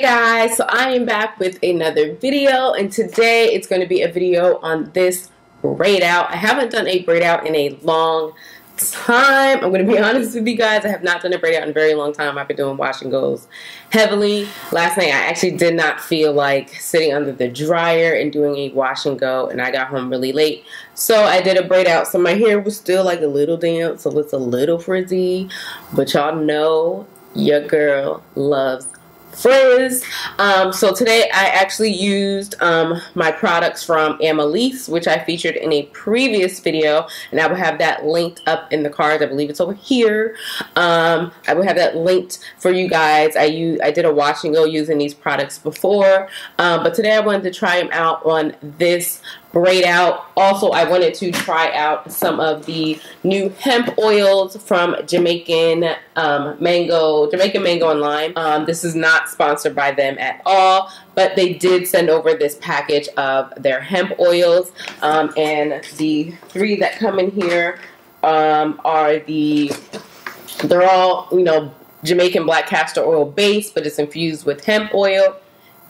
Hey guys, so I am back with another video, and today it's going to be a video on this braid out. I haven't done a braid out in a long time. I'm going to be honest with you guys, I have not done a braid out in a very long time. I've been doing wash and goes heavily. Last night I actually did not feel like sitting under the dryer and doing a wash and go, and I got home really late. So I did a braid out, so my hair was still like a little damp, so it's a little frizzy, but y'all know your girl loves frizz. So today I actually used my products from Amelis, which I featured in a previous video, and I will have that linked up in the cards. I believe it's over here. I will have that linked for you guys. I did a wash and go using these products before, but today I wanted to try them out on this braid out. Also, I wanted to try out some of the new hemp oils from Jamaican Mango and Lime. This is not sponsored by them at all, but they did send over this package of their hemp oils, and the three that come in here are they're all, you know, Jamaican black castor oil base, but it's infused with hemp oil,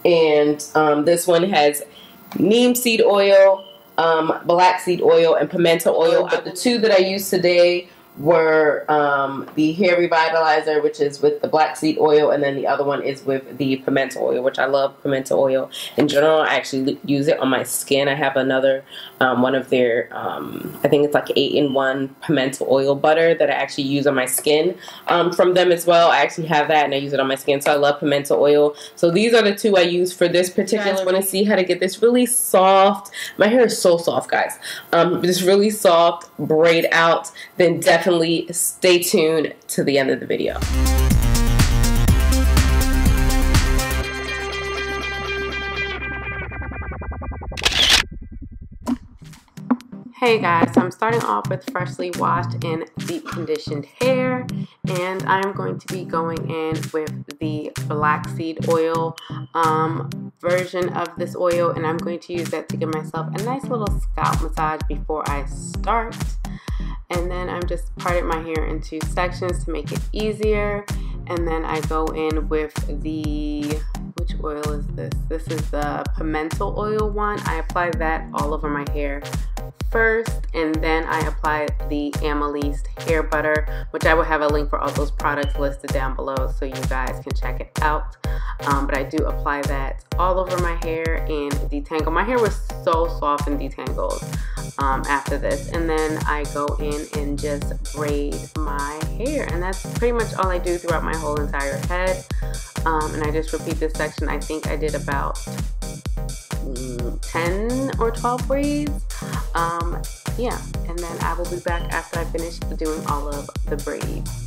and this one has neem seed oil, black seed oil, and pimento oil. But the two that I used today were the hair revitalizer, which is with the black seed oil, and then the other one is with the pimento oil, which I love pimento oil in general. I actually use it on my skin. I have another one of their I think it's like 8-in-1 pimento oil butter that I actually use on my skin from them as well. I actually have that and I use it on my skin, so I love pimento oil. So these are the two I use for this particular. I want to see how to get this really soft, my hair is so soft guys, this really soft braid out, then definitely stay tuned to the end of the video. Hey guys, so I'm starting off with freshly washed and deep conditioned hair, and I'm going to be going in with the black seed oil version of this oil, and I'm going to use that to give myself a nice little scalp massage before I start. And then I'm just parted my hair into sections to make it easier. And then I go in with the, which oil is this? This is the pimento oil one. I apply that all over my hair first, and then I apply the Amelis hair butter, which I will have a link for all those products listed down below so you guys can check it out. But I do apply that all over my hair and detangle. My hair was so soft and detangled after this, and then I go in and just braid my hair, and that's pretty much all I do throughout my whole entire head. And I just repeat this section. I think I did about 10 or 12 braids. Yeah, and then I will be back after I finish doing all of the braids.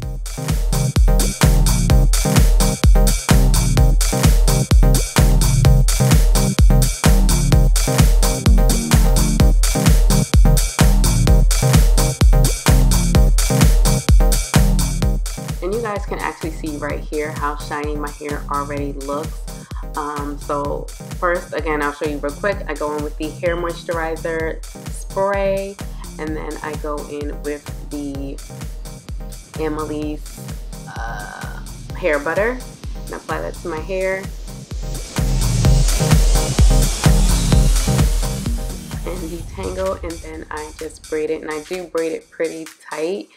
Can actually see right here how shiny my hair already looks. So first, again, I'll show you real quick. I go in with the hair moisturizer spray, and then I go in with the Amelis hair butter and apply that to my hair. And detangle, and then I just braid it, and I do braid it pretty tight.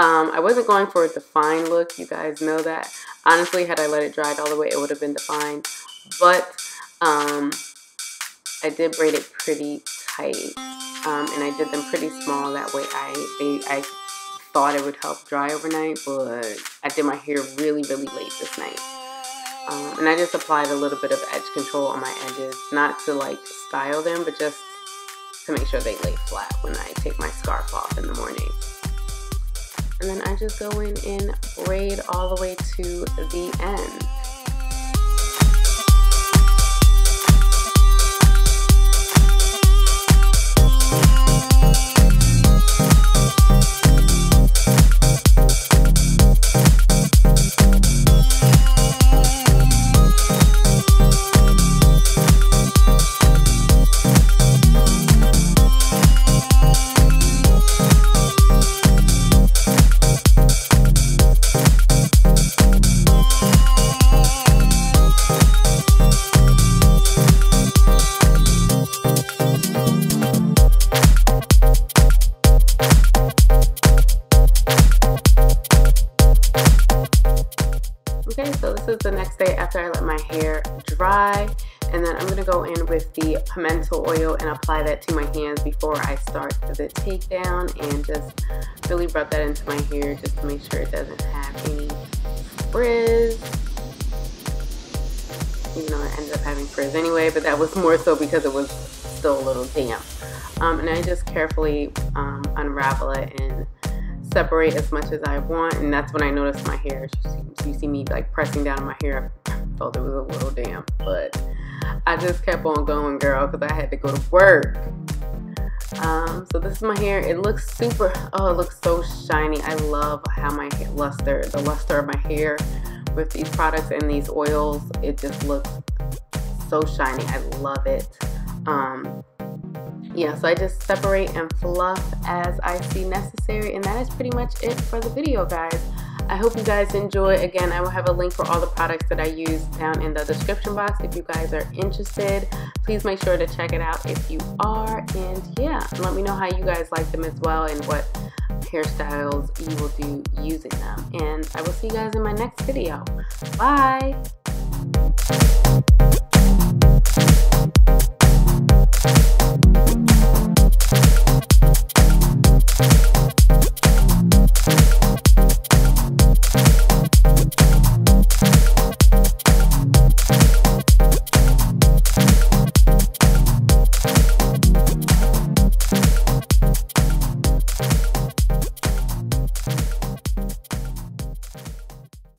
I wasn't going for a defined look, you guys know that. Honestly, had I let it dry all the way, it would have been defined, but I did braid it pretty tight, and I did them pretty small, that way I thought it would help dry overnight, but I did my hair really, really late this night. And I just applied a little bit of edge control on my edges, not to like style them, but just to make sure they lay flat when I take my scarf off in the morning. And then I just go in and braid all the way to the end. after I let my hair dry. And then I'm going to go in with the pimento oil and apply that to my hands before I start the takedown, and just really rub that into my hair just to make sure it doesn't have any frizz. Even though I ended up having frizz anyway, but that was more so because it was still a little damp. And I just carefully unravel it and separate as much as I want, and that's when I noticed my hair. You see me like pressing down on my hair. I felt it was a little damp, but I just kept on going, girl, because I had to go to work. So this is my hair. It looks super, oh, it looks so shiny. I love how my luster, the luster of my hair with these products and these oils, it just looks so shiny. I love it. Yeah, so I just separate and fluff as I see necessary, and that is pretty much it for the video, guys. I hope you guys enjoy. Again, I will have a link for all the products that I use down in the description box if you guys are interested. Please make sure to check it out if you are. And yeah, let me know how you guys like them as well and what hairstyles you will do using them. And I will see you guys in my next video. Bye!